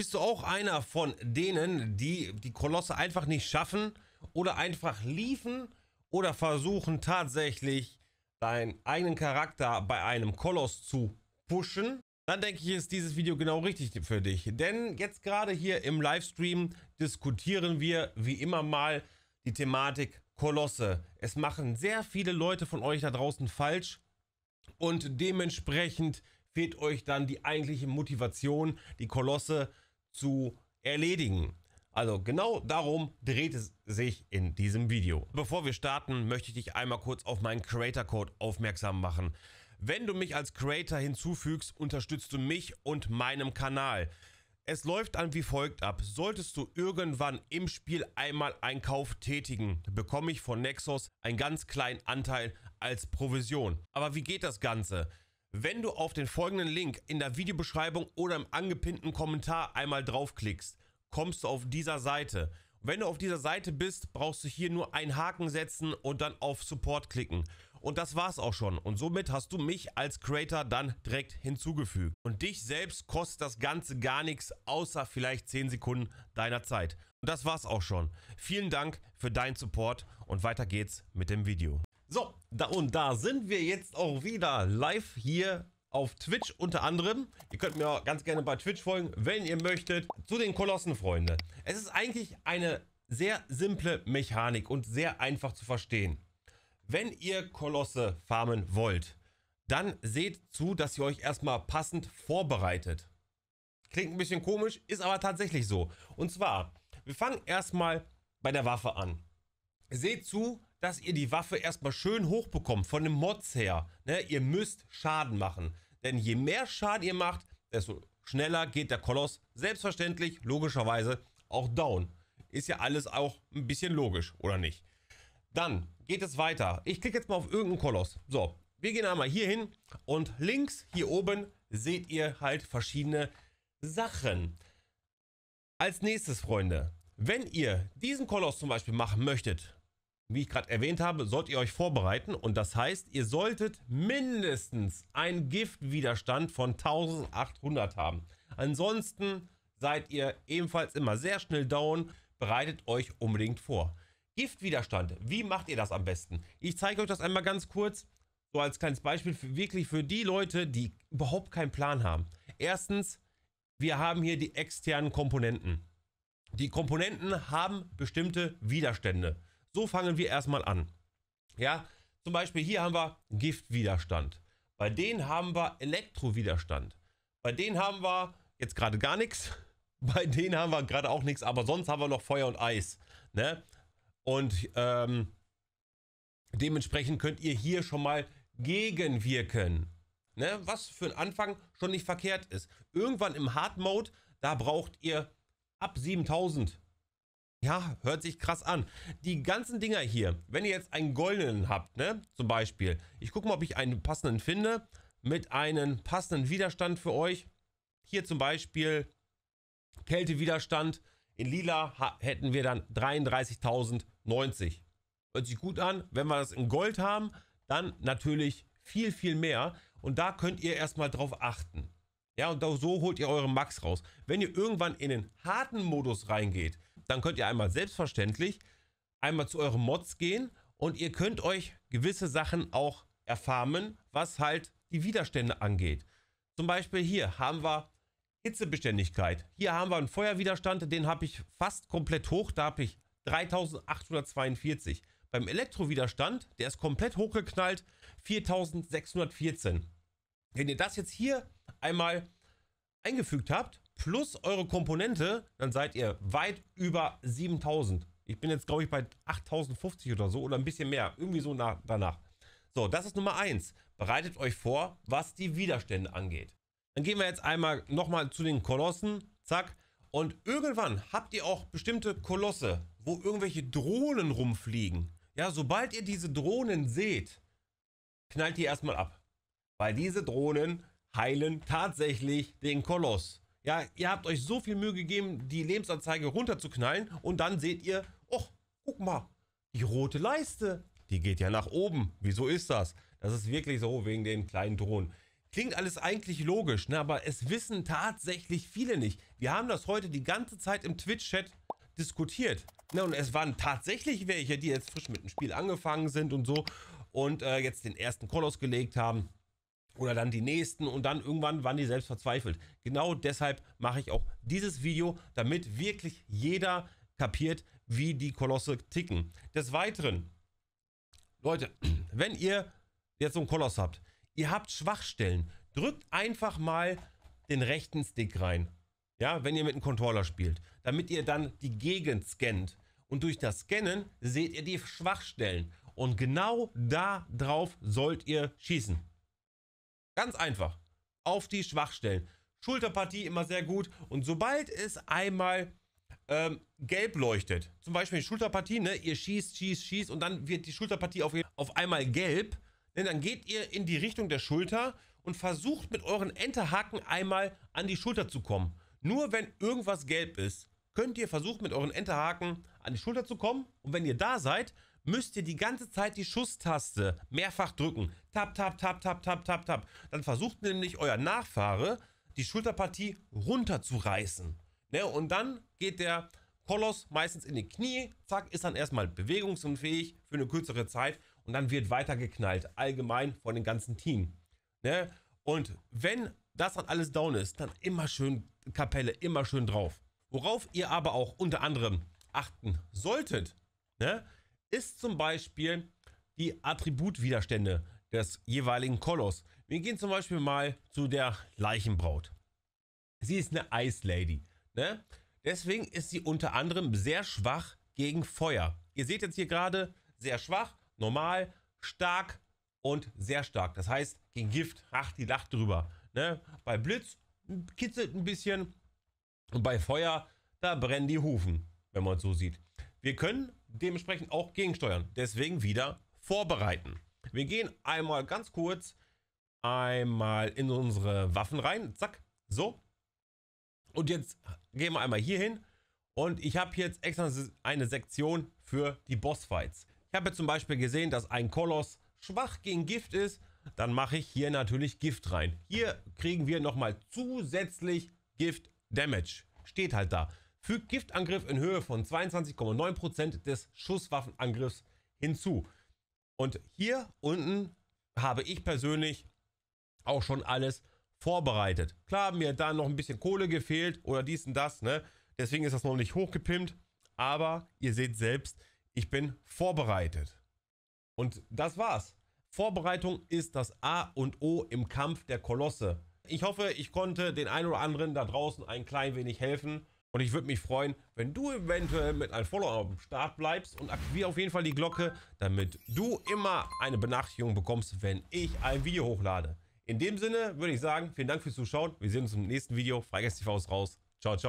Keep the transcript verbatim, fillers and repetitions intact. Bist du auch einer von denen, die die Kolosse einfach nicht schaffen oder einfach liefen oder versuchen tatsächlich deinen eigenen Charakter bei einem Koloss zu pushen? Dann denke ich, ist dieses Video genau richtig für dich. Denn jetzt gerade hier im Livestream diskutieren wir wie immer mal die Thematik Kolosse. Es machen sehr viele Leute von euch da draußen falsch und dementsprechend fehlt euch dann die eigentliche Motivation, die Kolosse zu erledigen. Also genau darum dreht es sich in diesem Video. Bevor wir starten, möchte ich dich einmal kurz auf meinen Creator Code aufmerksam machen. Wenn du mich als Creator hinzufügst, unterstützt du mich und meinem Kanal. Es läuft dann wie folgt ab. Solltest du irgendwann im Spiel einmal einen Kauf tätigen, bekomme ich von Nexon einen ganz kleinen Anteil als Provision. Aber wie geht das Ganze? Wenn du auf den folgenden Link in der Videobeschreibung oder im angepinnten Kommentar einmal draufklickst, kommst du auf dieser Seite. Wenn du auf dieser Seite bist, brauchst du hier nur einen Haken setzen und dann auf Support klicken. Und das war's auch schon. Und somit hast du mich als Creator dann direkt hinzugefügt. Und dich selbst kostet das Ganze gar nichts, außer vielleicht zehn Sekunden deiner Zeit. Und das war's auch schon. Vielen Dank für deinen Support und weiter geht's mit dem Video. So, da und da sind wir jetzt auch wieder live hier auf Twitch unter anderem. Ihr könnt mir auch ganz gerne bei Twitch folgen, wenn ihr möchtet. Zu den Kolossen, Freunde. Es ist eigentlich eine sehr simple Mechanik und sehr einfach zu verstehen. Wenn ihr Kolosse farmen wollt, dann seht zu, dass ihr euch erstmal passend vorbereitet. Klingt ein bisschen komisch, ist aber tatsächlich so. Und zwar, wir fangen erstmal bei der Waffe an. Seht zu, dass ihr die Waffe erstmal schön hochbekommt, von den Mods her. Ne? Ihr müsst Schaden machen. Denn je mehr Schaden ihr macht, desto schneller geht der Koloss selbstverständlich, logischerweise, auch down. Ist ja alles auch ein bisschen logisch, oder nicht? Dann geht es weiter. Ich klicke jetzt mal auf irgendeinen Koloss. So, wir gehen einmal hier hin und links hier oben seht ihr halt verschiedene Sachen. Als nächstes, Freunde, wenn ihr diesen Koloss zum Beispiel machen möchtet, wie ich gerade erwähnt habe, sollt ihr euch vorbereiten und das heißt, ihr solltet mindestens einen Giftwiderstand von eintausendachthundert haben. Ansonsten seid ihr ebenfalls immer sehr schnell down, bereitet euch unbedingt vor. Giftwiderstand, wie macht ihr das am besten? Ich zeige euch das einmal ganz kurz, so als kleines Beispiel, für, wirklich für die Leute, die überhaupt keinen Plan haben. Erstens, wir haben hier die externen Komponenten. Die Komponenten haben bestimmte Widerstände. So fangen wir erstmal an. Ja, zum Beispiel hier haben wir Giftwiderstand. Bei denen haben wir Elektrowiderstand. Bei denen haben wir jetzt gerade gar nichts. Bei denen haben wir gerade auch nichts, aber sonst haben wir noch Feuer und Eis. Ne? Und ähm, dementsprechend könnt ihr hier schon mal gegenwirken. Ne? Was für einen Anfang schon nicht verkehrt ist. Irgendwann im Hard Mode, da braucht ihr ab siebentausend. Ja, hört sich krass an. Die ganzen Dinger hier, wenn ihr jetzt einen goldenen habt, ne, zum Beispiel. Ich gucke mal, ob ich einen passenden finde, mit einem passenden Widerstand für euch. Hier zum Beispiel Kältewiderstand. In lila hätten wir dann dreiunddreißigtausendneunzig. Hört sich gut an. Wenn wir das in Gold haben, dann natürlich viel, viel mehr. Und da könnt ihr erstmal drauf achten. Ja, und so holt ihr euren Max raus. Wenn ihr irgendwann in den harten Modus reingeht, dann könnt ihr einmal selbstverständlich einmal zu euren Mods gehen und ihr könnt euch gewisse Sachen auch erfarmen, was halt die Widerstände angeht. Zum Beispiel hier haben wir Hitzebeständigkeit. Hier haben wir einen Feuerwiderstand, den habe ich fast komplett hoch, da habe ich dreitausendachthundertzweiundvierzig. Beim Elektrowiderstand, der ist komplett hochgeknallt, viertausendsechshundertvierzehn. Wenn ihr das jetzt hier einmal eingefügt habt, plus eure Komponente, dann seid ihr weit über siebentausend. Ich bin jetzt, glaube ich, bei achttausendfünfzig oder so oder ein bisschen mehr. Irgendwie so nach, danach. So, das ist Nummer eins. Bereitet euch vor, was die Widerstände angeht. Dann gehen wir jetzt einmal nochmal zu den Kolossen. Zack. Und irgendwann habt ihr auch bestimmte Kolosse, wo irgendwelche Drohnen rumfliegen. Ja, sobald ihr diese Drohnen seht, knallt ihr erstmal ab. Weil diese Drohnen heilen tatsächlich den Koloss. Ja, ihr habt euch so viel Mühe gegeben, die Lebensanzeige runterzuknallen und dann seht ihr, oh, guck mal, die rote Leiste, die geht ja nach oben. Wieso ist das? Das ist wirklich so wegen den kleinen Drohnen. Klingt alles eigentlich logisch, ne? Aber es wissen tatsächlich viele nicht. Wir haben das heute die ganze Zeit im Twitch-Chat diskutiert. Ne? Und es waren tatsächlich welche, die jetzt frisch mit dem Spiel angefangen sind und so und äh, jetzt den ersten Koloss gelegt haben oder dann die nächsten und dann irgendwann waren die selbst verzweifelt. Genau deshalb mache ich auch dieses Video, damit wirklich jeder kapiert, wie die Kolosse ticken. Des Weiteren, Leute, wenn ihr jetzt so einen Koloss habt, ihr habt Schwachstellen, drückt einfach mal den rechten Stick rein, ja, wenn ihr mit einem Controller spielt, damit ihr dann die Gegend scannt. Und durch das Scannen seht ihr die Schwachstellen. Und genau da drauf sollt ihr schießen. Ganz einfach. Auf die Schwachstellen. Schulterpartie immer sehr gut. Und sobald es einmal ähm, gelb leuchtet, zum Beispiel die Schulterpartie, ne, ihr schießt, schießt, schießt und dann wird die Schulterpartie auf, auf einmal gelb. Denn dann geht ihr in die Richtung der Schulter und versucht mit euren Enterhaken einmal an die Schulter zu kommen. Nur wenn irgendwas gelb ist, könnt ihr versuchen mit euren Enterhaken an die Schulter zu kommen. Und wenn ihr da seid, müsst ihr die ganze Zeit die Schusstaste mehrfach drücken. Tap, tap, tap, tap, tap, tap, tap. Dann versucht nämlich euer Nachfahre, die Schulterpartie runterzureißen. Ne? Und dann geht der Koloss meistens in die Knie. Zack, ist dann erstmal bewegungsunfähig für eine kürzere Zeit. Und dann wird weitergeknallt, allgemein von dem ganzen Team. Ne? Und wenn das dann alles down ist, dann immer schön Kapelle, immer schön drauf. Worauf ihr aber auch unter anderem achten solltet, ne, ist zum Beispiel die Attributwiderstände des jeweiligen Koloss. Wir gehen zum Beispiel mal zu der Leichenbraut. Sie ist eine Ice Lady. Ne? Deswegen ist sie unter anderem sehr schwach gegen Feuer. Ihr seht jetzt hier gerade, sehr schwach, normal, stark und sehr stark. Das heißt, gegen Gift, ach, die lacht drüber. Ne? Bei Blitz kitzelt ein bisschen und bei Feuer, da brennen die Hufen, wenn man es so sieht. Wir können dementsprechend auch gegensteuern, deswegen wieder vorbereiten. Wir gehen einmal ganz kurz, einmal in unsere Waffen rein, zack, so. Und jetzt gehen wir einmal hier hin und ich habe jetzt extra eine Sektion für die Bossfights. Ich habe zum Beispiel gesehen, dass ein Koloss schwach gegen Gift ist. Dann mache ich hier natürlich Gift rein. Hier kriegen wir nochmal zusätzlich Gift-Damage. Steht halt da. Fügt Giftangriff in Höhe von zweiundzwanzig Komma neun Prozent des Schusswaffenangriffs hinzu. Und hier unten habe ich persönlich auch schon alles vorbereitet. Klar haben mir da noch ein bisschen Kohle gefehlt oder dies und das, ne? Deswegen ist das noch nicht hochgepimpt. Aber ihr seht selbst, ich bin vorbereitet. Und das war's. Vorbereitung ist das A und O im Kampf der Kolosse. Ich hoffe, ich konnte den einen oder anderen da draußen ein klein wenig helfen. Und ich würde mich freuen, wenn du eventuell mit einem Follower am Start bleibst und aktiviere auf jeden Fall die Glocke, damit du immer eine Benachrichtigung bekommst, wenn ich ein Video hochlade. In dem Sinne würde ich sagen, vielen Dank fürs Zuschauen. Wir sehen uns im nächsten Video. FreiGeistTV ist raus. Ciao, ciao.